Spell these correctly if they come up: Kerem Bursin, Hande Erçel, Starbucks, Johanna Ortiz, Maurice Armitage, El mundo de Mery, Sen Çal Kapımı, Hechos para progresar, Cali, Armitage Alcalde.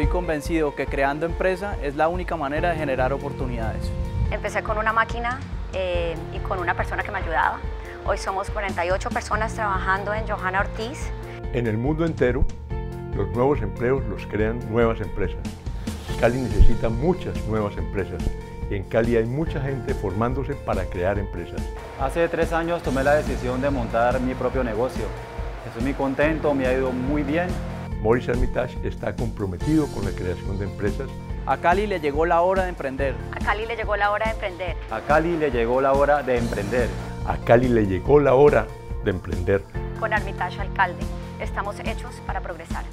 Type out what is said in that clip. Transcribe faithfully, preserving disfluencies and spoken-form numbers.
estoy convencido que creando empresa es la única manera de generar oportunidades. Empecé con una máquina eh, y con una persona que me ayudaba. Hoy somos cuarenta y ocho personas trabajando en Johanna Ortiz. En el mundo entero, los nuevos empleos los crean nuevas empresas. Cali necesita muchas nuevas empresas. Y en Cali hay mucha gente formándose para crear empresas. Hace tres años tomé la decisión de montar mi propio negocio. Estoy muy contento, me ha ido muy bien. Maurice Armitage está comprometido con la creación de empresas. A Cali le llegó la hora de emprender. A Cali le llegó la hora de emprender. A Cali le llegó la hora de emprender. A Cali le llegó la hora de emprender. Con Armitage Alcalde, estamos hechos para progresar.